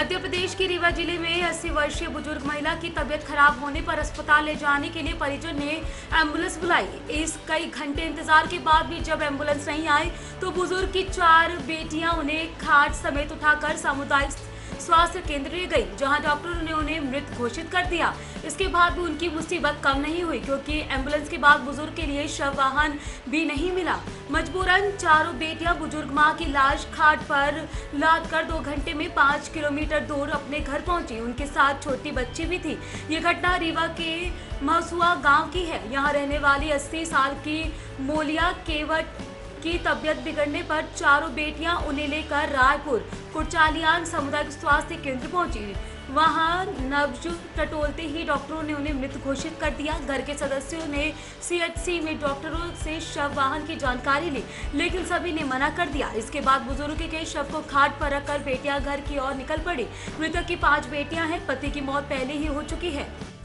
मध्य प्रदेश के रीवा जिले में 80 वर्षीय बुजुर्ग महिला की तबीयत खराब होने पर अस्पताल ले जाने के लिए परिजन ने एम्बुलेंस बुलाई। इस कई घंटे इंतजार के बाद भी जब एम्बुलेंस नहीं आई तो बुजुर्ग की 4 बेटियां उन्हें खाट समेत उठाकर सामुदायिक स्वास्थ्य केंद्र ले गई, जहां डॉक्टरों ने उन्हें मृत घोषित कर दिया। इसके बाद भी उनकी मुसीबत कम नहीं हुई, क्योंकि एम्बुलेंस के बाद बुजुर्ग के लिए शव वाहन भी नहीं मिला। मजबूरन 4 बेटियां बुजुर्ग मां की लाश खाट पर लादकर 2 घंटे में 5 किलोमीटर दूर अपने घर पहुंची। उनके साथ छोटी बच्ची भी थी। ये घटना रीवा के महसुआ गाँव की है। यहाँ रहने वाली 80 साल की मोलिया केवट की तबीयत बिगड़ने पर 4 बेटियां उन्हें लेकर रायपुर कुरचालियान सामुदायिक स्वास्थ्य केंद्र पहुंची। वहां नब्ज टटोलते ही डॉक्टरों ने उन्हें मृत घोषित कर दिया। घर के सदस्यों ने CHC में डॉक्टरों से शव वाहन की जानकारी ली, लेकिन सभी ने मना कर दिया। इसके बाद बुजुर्ग के शव को खाट पर रखकर बेटियां घर की ओर निकल पड़ी। मृतक की 5 बेटियां हैं। पति की मौत पहले ही हो चुकी है।